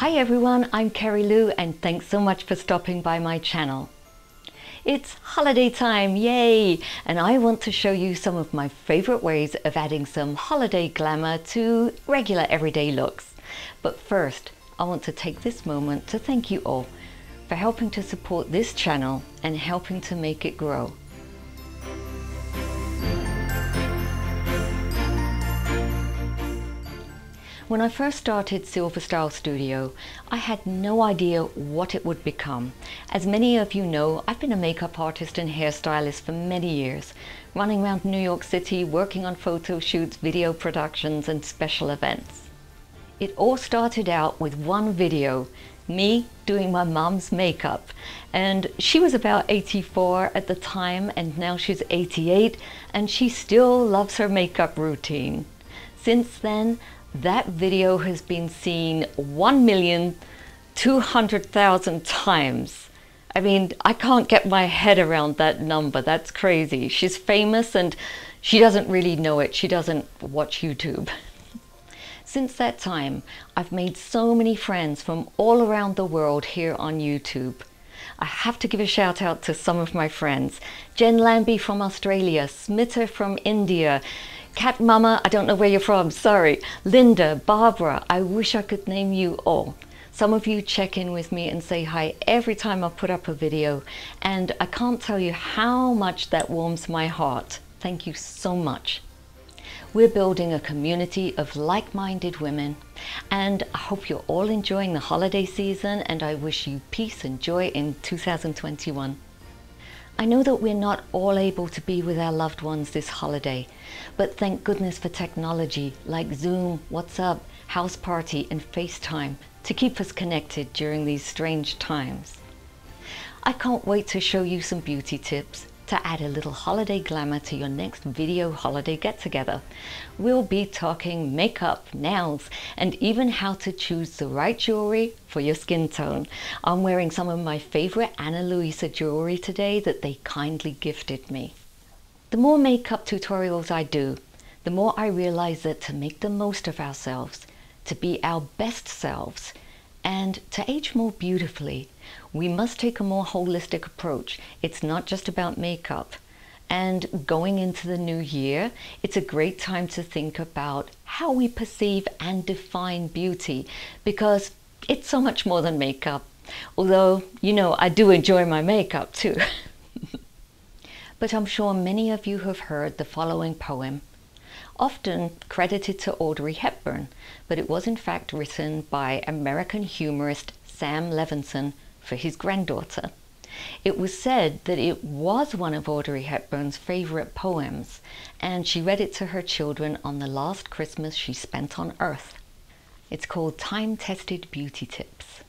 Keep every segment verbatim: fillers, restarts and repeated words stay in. Hi everyone, I'm Kerry Lou and thanks so much for stopping by my channel. It's holiday time, yay! And I want to show you some of my favorite ways of adding some holiday glamour to regular everyday looks. But first, I want to take this moment to thank you all for helping to support this channel and helping to make it grow. When I first started Silver Style Studio, I had no idea what it would become. As many of you know, I've been a makeup artist and hairstylist for many years, running around New York City, working on photo shoots, video productions, and special events. It all started out with one video, me doing my mum's makeup. And she was about eighty-four at the time, and now she's eighty-eight, and she still loves her makeup routine. Since then, that video has been seen one million two hundred thousand times. I mean, I can't get my head around that number. That's crazy. She's famous and she doesn't really know it. She doesn't watch YouTube. Since that time, I've made so many friends from all around the world here on YouTube. I have to give a shout out to some of my friends. Jen Lambie from Australia, Smita from India, Cat Mama, I don't know where you're from, sorry. Linda, Barbara, I wish I could name you all. Some of you check in with me and say hi every time I put up a video, and I can't tell you how much that warms my heart. Thank you so much. We're building a community of like-minded women, and I hope you're all enjoying the holiday season, and I wish you peace and joy in two thousand twenty-one. I know that we're not all able to be with our loved ones this holiday, but thank goodness for technology like Zoom, WhatsApp, House Party, and FaceTime to keep us connected during these strange times. I can't wait to show you some beauty tips to add a little holiday glamour to your next video holiday get-together. We'll be talking makeup, nails, and even how to choose the right jewelry for your skin tone. I'm wearing some of my favorite Ana Luisa jewelry today that they kindly gifted me. The more makeup tutorials I do, the more I realize that to make the most of ourselves, to be our best selves, and to age more beautifully, we must take a more holistic approach. It's not just about makeup. And going into the new year, it's a great time to think about how we perceive and define beauty, because it's so much more than makeup. Although, you know, I do enjoy my makeup too. But I'm sure many of you have heard the following poem, often credited to Audrey Hepburn, but it was in fact written by American humorist Sam Levenson for his granddaughter. It was said that it was one of Audrey Hepburn's favorite poems, and she read it to her children on the last Christmas she spent on Earth. It's called Time-Tested Beauty Tips.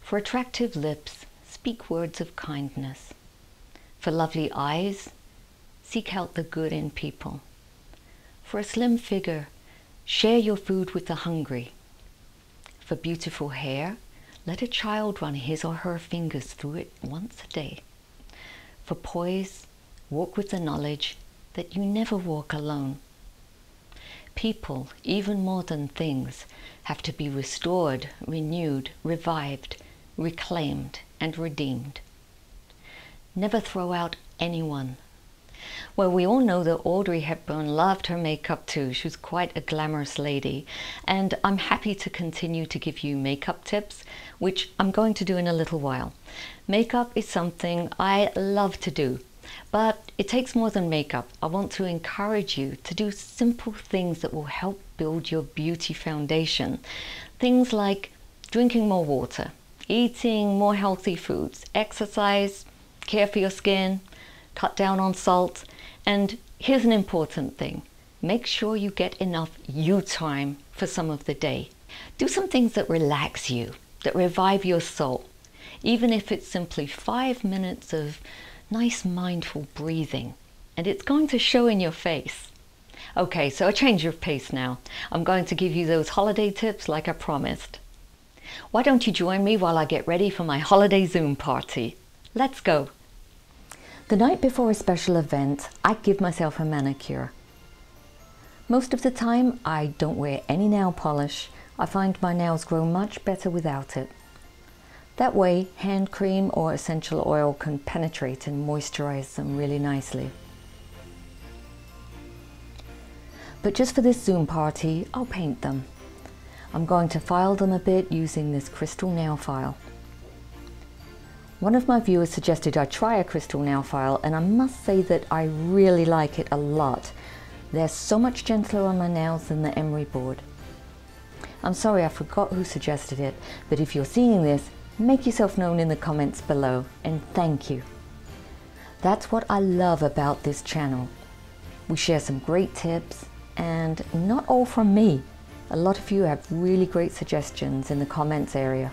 For attractive lips, speak words of kindness. For lovely eyes, seek out the good in people. For a slim figure, share your food with the hungry. For beautiful hair, let a child run his or her fingers through it once a day. For poise, walk with the knowledge that you never walk alone. People, even more than things, have to be restored, renewed, revived, reclaimed, and redeemed. Never throw out anyone. Well, we all know that Audrey Hepburn loved her makeup too. She was quite a glamorous lady. And I'm happy to continue to give you makeup tips, which I'm going to do in a little while. Makeup is something I love to do, but it takes more than makeup. I want to encourage you to do simple things that will help build your beauty foundation. Things like drinking more water, eating more healthy foods, exercise, care for your skin, cut down on salt, and here's an important thing. Make sure you get enough you time for some of the day. Do some things that relax you, that revive your soul, even if it's simply five minutes of nice mindful breathing, and it's going to show in your face. Okay, so a change of pace now. I'm going to give you those holiday tips like I promised. Why don't you join me while I get ready for my holiday Zoom party? Let's go. The night before a special event, I give myself a manicure. Most of the time, I don't wear any nail polish. I find my nails grow much better without it. That way, hand cream or essential oil can penetrate and moisturize them really nicely. But just for this Zoom party, I'll paint them. I'm going to file them a bit using this crystal nail file. One of my viewers suggested I try a crystal nail file, and I must say that I really like it a lot. They're so much gentler on my nails than the emery board. I'm sorry I forgot who suggested it, but if you're seeing this, make yourself known in the comments below, and thank you. That's what I love about this channel. We share some great tips, and not all from me. A lot of you have really great suggestions in the comments area.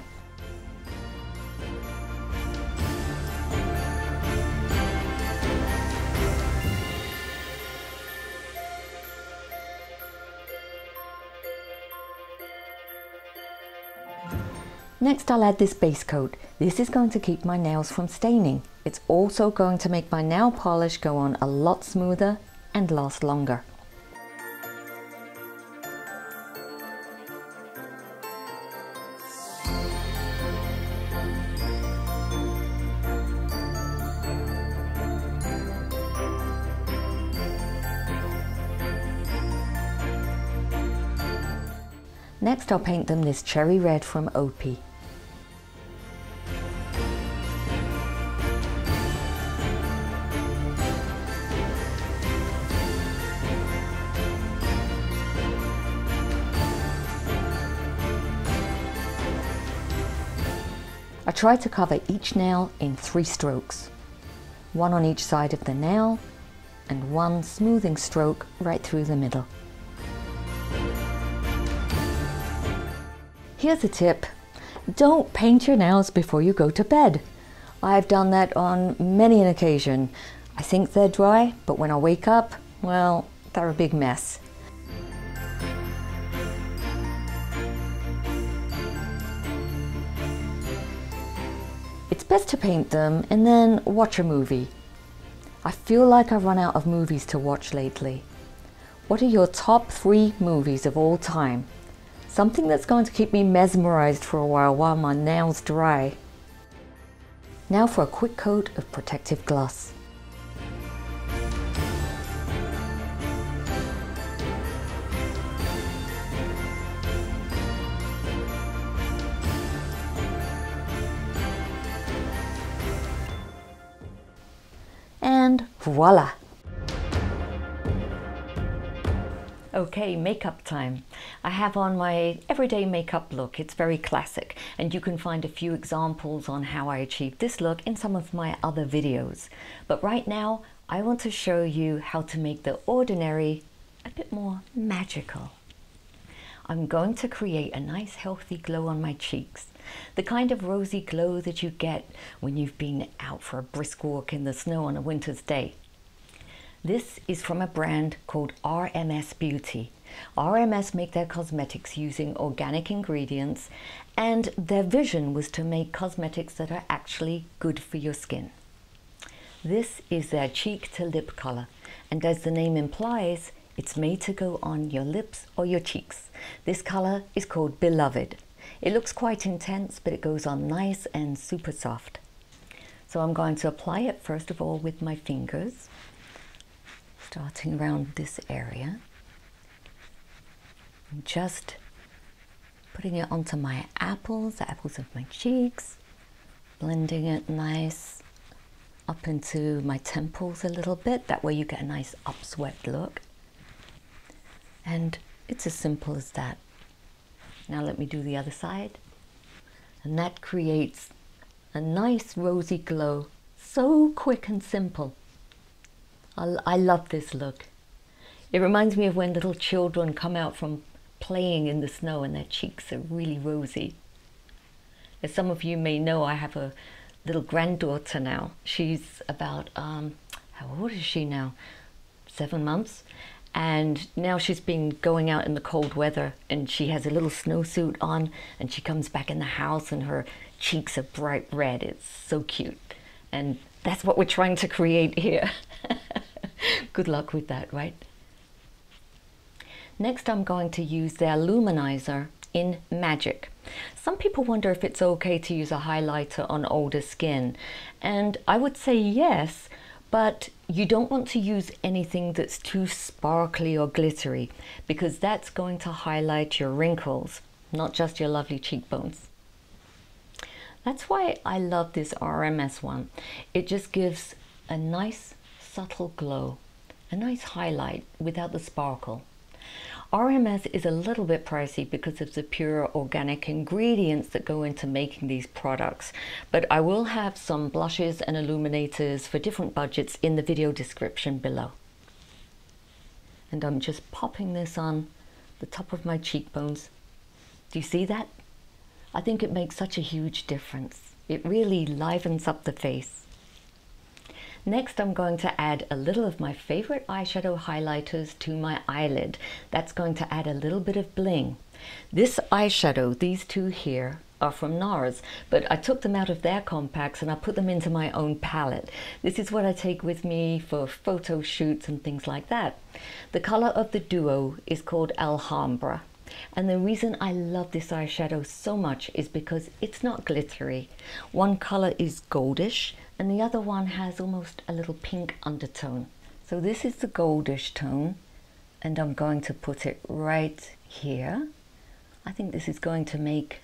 Next, I'll add this base coat. This is going to keep my nails from staining. It's also going to make my nail polish go on a lot smoother and last longer. Next, I'll paint them this cherry red from O P I. I try to cover each nail in three strokes, one on each side of the nail and one smoothing stroke right through the middle. Here's a tip. Don't paint your nails before you go to bed. I've done that on many an occasion. I think they're dry, but when I wake up, well, they're a big mess. It's best to paint them and then watch a movie. I feel like I've run out of movies to watch lately. What are your top three movies of all time? Something that's going to keep me mesmerized for a while while my nails dry. Now for a quick coat of protective gloss. And voila! Okay, makeup time. I have on my everyday makeup look. It's very classic, and you can find a few examples on how I achieved this look in some of my other videos. But right now, I want to show you how to make the ordinary a bit more magical. I'm going to create a nice healthy glow on my cheeks. The kind of rosy glow that you get when you've been out for a brisk walk in the snow on a winter's day. This is from a brand called R M S Beauty. R M S make their cosmetics using organic ingredients, and their vision was to make cosmetics that are actually good for your skin. This is their cheek to lip color, and as the name implies, it's made to go on your lips or your cheeks. This color is called Beloved. It looks quite intense, but it goes on nice and super soft. So I'm going to apply it first of all with my fingers, starting around this area, and just putting it onto my apples, the apples of my cheeks, blending it nice up into my temples a little bit. That way you get a nice upswept look. And it's as simple as that. Now let me do the other side. And that creates a nice rosy glow, so quick and simple. I love this look. It reminds me of when little children come out from playing in the snow and their cheeks are really rosy. As some of you may know, I have a little granddaughter now. She's about, um, how old is she now? Seven months. And now she's been going out in the cold weather, and she has a little snowsuit on, and she comes back in the house and her cheeks are bright red. It's so cute. And that's what we're trying to create here. Good luck with that, right? Next, I'm going to use their luminizer in magic. Some people wonder if it's okay to use a highlighter on older skin, and I would say yes, but you don't want to use anything that's too sparkly or glittery, because that's going to highlight your wrinkles, not just your lovely cheekbones. That's why I love this R M S one. It just gives a nice subtle glow, a nice highlight without the sparkle. R M S is a little bit pricey because of the pure organic ingredients that go into making these products, but I will have some blushes and illuminators for different budgets in the video description below. And I'm just popping this on the top of my cheekbones. Do you see that? I think it makes such a huge difference. It really livens up the face. Next, I'm going to add a little of my favorite eyeshadow highlighters to my eyelid. That's going to add a little bit of bling. This eyeshadow, these two here, are from NARS, but I took them out of their compacts and I put them into my own palette. This is what I take with me for photo shoots and things like that. The color of the duo is called Alhambra. And the reason I love this eyeshadow so much is because it's not glittery. One color is goldish and the other one has almost a little pink undertone. So this is the goldish tone, and I'm going to put it right here. I think this is going to make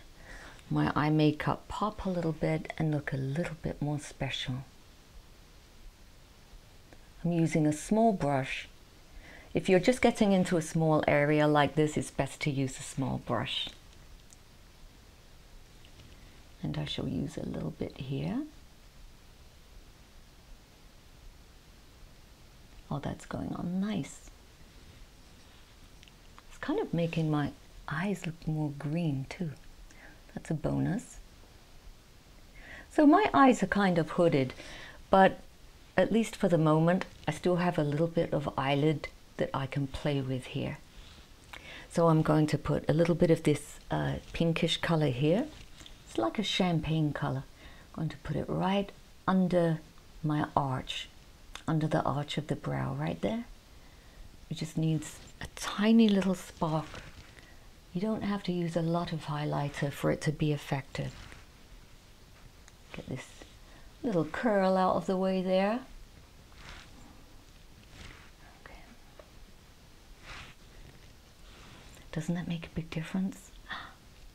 my eye makeup pop a little bit and look a little bit more special. I'm using a small brush. If you're just getting into a small area like this, it's best to use a small brush. And I shall use a little bit here. Oh, that's going on nice. It's kind of making my eyes look more green too. That's a bonus. So my eyes are kind of hooded, but at least for the moment, I still have a little bit of eyelid that I can play with here. So I'm going to put a little bit of this uh, pinkish color here. It's like a champagne color. I'm going to put it right under my arch, under the arch of the brow right there. It just needs a tiny little spark. You don't have to use a lot of highlighter for it to be effective. Get this little curl out of the way there. Doesn't that make a big difference?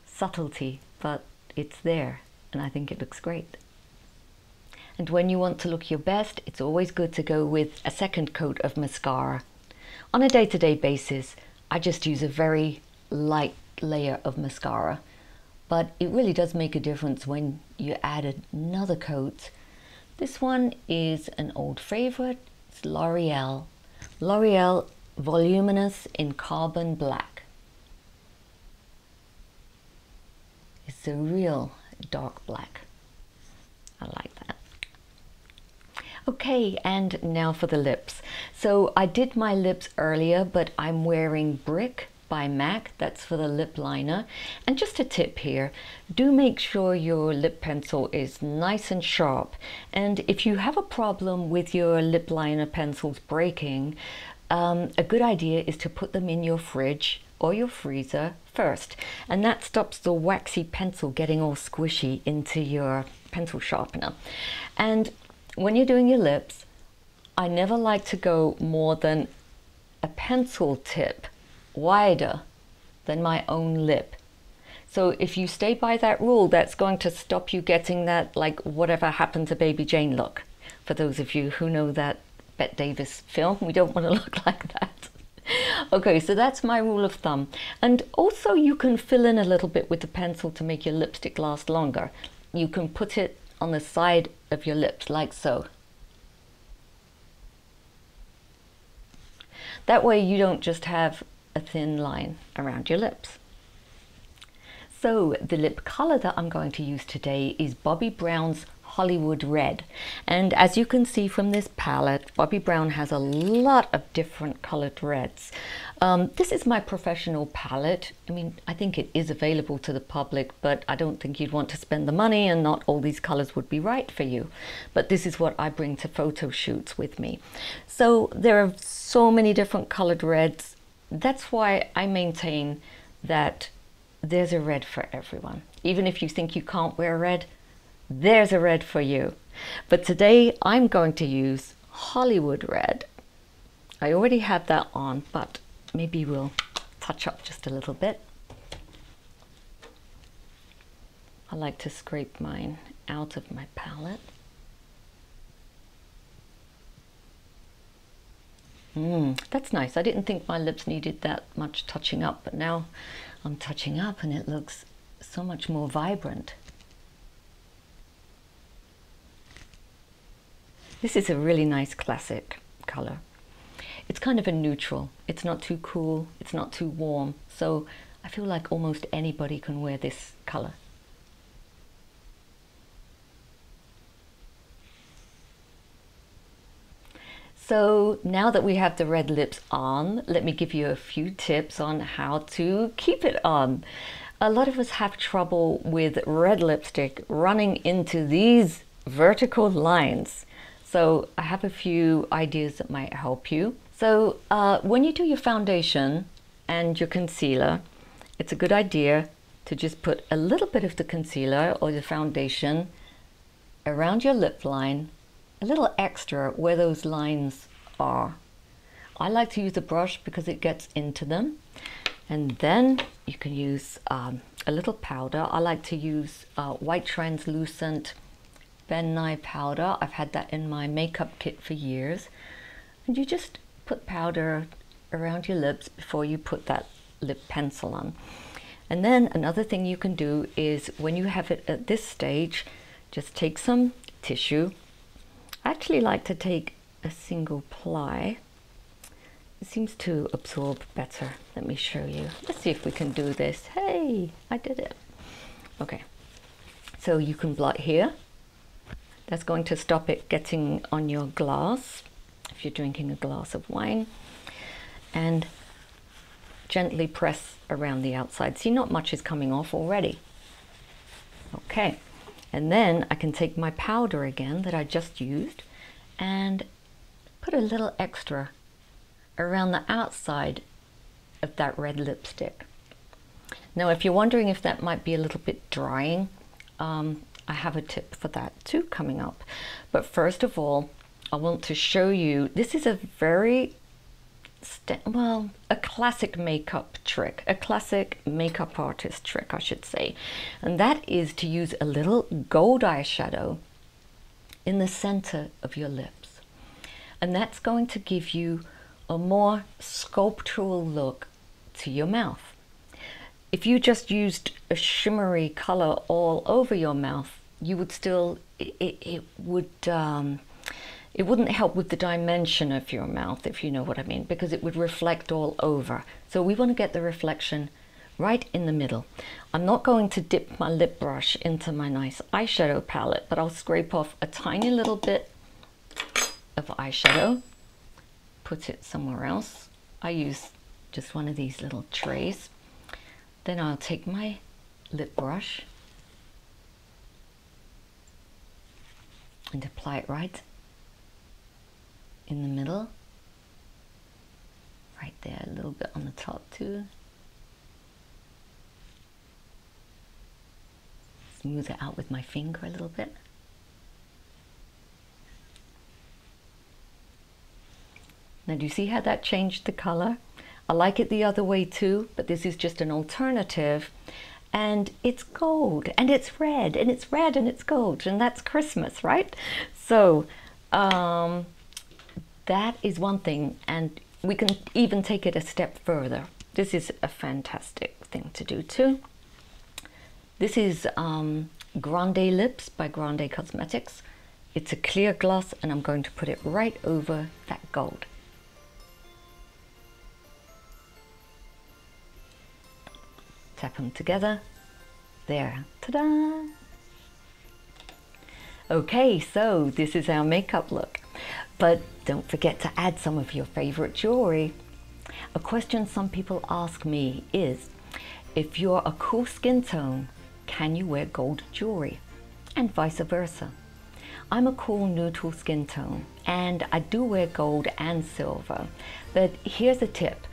Subtlety, but it's there, and I think it looks great. And when you want to look your best, it's always good to go with a second coat of mascara. On a day-to-day basis, I just use a very light layer of mascara, but it really does make a difference when you add another coat. This one is an old favorite, it's L'Oreal. L'Oreal Voluminous in Carbon Black. It's a real dark black. I like that. Okay, and now for the lips. So I did my lips earlier, but I'm wearing Brick by MAC. That's for the lip liner. And just a tip here, do make sure your lip pencil is nice and sharp. And if you have a problem with your lip liner pencils breaking, um, a good idea is to put them in your fridge or your freezer first, and that stops the waxy pencil getting all squishy into your pencil sharpener. And when you're doing your lips, I never like to go more than a pencil tip wider than my own lip. So if you stay by that rule, that's going to stop you getting that like whatever happened to Baby Jane look. For those of you who know that Bette Davis film, we don't want to look like that. Okay, so that's my rule of thumb. And also you can fill in a little bit with the pencil to make your lipstick last longer. You can put it on the side of your lips, like so. That way you don't just have a thin line around your lips. So the lip color that I'm going to use today is Bobbi Brown's Hollywood Red, and as you can see from this palette, Bobbi Brown has a lot of different colored reds. Um, this is my professional palette. I mean, I think it is available to the public, but I don't think you'd want to spend the money, and not all these colors would be right for you. But this is what I bring to photo shoots with me. So there are so many different colored reds. That's why I maintain that there's a red for everyone. Even if you think you can't wear red, there's a red for you. But today I'm going to use Hollywood red. I already had that on, but maybe we'll touch up just a little bit. I like to scrape mine out of my palette. Mm, that's nice. I didn't think my lips needed that much touching up, but now I'm touching up and it looks so much more vibrant. This is a really nice classic color. It's kind of a neutral. It's not too cool, it's not too warm, so I feel like almost anybody can wear this color. So now that we have the red lips on, let me give you a few tips on how to keep it on. A lot of us have trouble with red lipstick running into these vertical lines. So I have a few ideas that might help you. So uh, when you do your foundation and your concealer, it's a good idea to just put a little bit of the concealer or the foundation around your lip line, a little extra where those lines are. I like to use a brush because it gets into them. And then you can use um, a little powder. I like to use uh, white translucent Ben Nye powder. I've had that in my makeup kit for years. And you just put powder around your lips before you put that lip pencil on. And then another thing you can do is when you have it at this stage, just take some tissue. I actually like to take a single ply. It seems to absorb better. Let me show you. Let's see if we can do this. Hey, I did it. Okay, so you can blot here. That's going to stop it getting on your glass if you're drinking a glass of wine. And gently press around the outside. See, not much is coming off already. Okay. And then I can take my powder again that I just used and put a little extra around the outside of that red lipstick. Now, if you're wondering if that might be a little bit drying, um, I have a tip for that too coming up. But first of all, I want to show you, this is a very, well, a classic makeup trick, a classic makeup artist trick, I should say. And that is to use a little gold eyeshadow in the center of your lips. And that's going to give you a more sculptural look to your mouth. If you just used a shimmery color all over your mouth, you would still, it, it, it would, um, it wouldn't help with the dimension of your mouth, if you know what I mean, because it would reflect all over. So we want to get the reflection right in the middle. I'm not going to dip my lip brush into my nice eyeshadow palette, but I'll scrape off a tiny little bit of eyeshadow, put it somewhere else. I use just one of these little trays. Then I'll take my lip brush and apply it right in the middle, right there, a little bit on the top too. Smooth it out with my finger a little bit. Now, do you see how that changed the color? I like it the other way too, but this is just an alternative. And it's gold, and it's red, and it's red, and it's gold, and that's Christmas, right? So, um, that is one thing, and we can even take it a step further. This is a fantastic thing to do too. This is um, Grande Lips by Grande Cosmetics. It's a clear gloss, and I'm going to put it right over that gold. Tap them together. There, ta-da! Okay, so this is our makeup look. But don't forget to add some of your favorite jewelry. A question some people ask me is, if you're a cool skin tone, can you wear gold jewelry? And vice versa. I'm a cool neutral skin tone, and I do wear gold and silver. But here's a tip.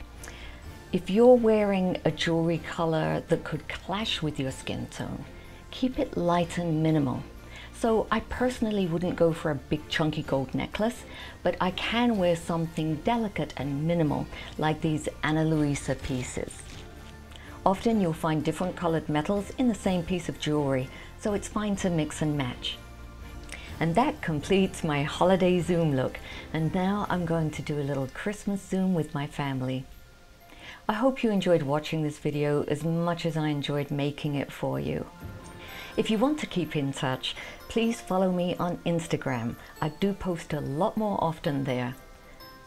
If you're wearing a jewelry color that could clash with your skin tone, keep it light and minimal. So I personally wouldn't go for a big chunky gold necklace, but I can wear something delicate and minimal like these Ana Luisa pieces. Often you'll find different colored metals in the same piece of jewelry, so it's fine to mix and match. And that completes my holiday Zoom look, and now I'm going to do a little Christmas Zoom with my family. I hope you enjoyed watching this video as much as I enjoyed making it for you. If you want to keep in touch, please follow me on Instagram. I do post a lot more often there.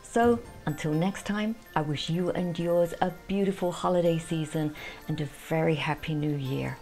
So until next time, I wish you and yours a beautiful holiday season and a very happy new year.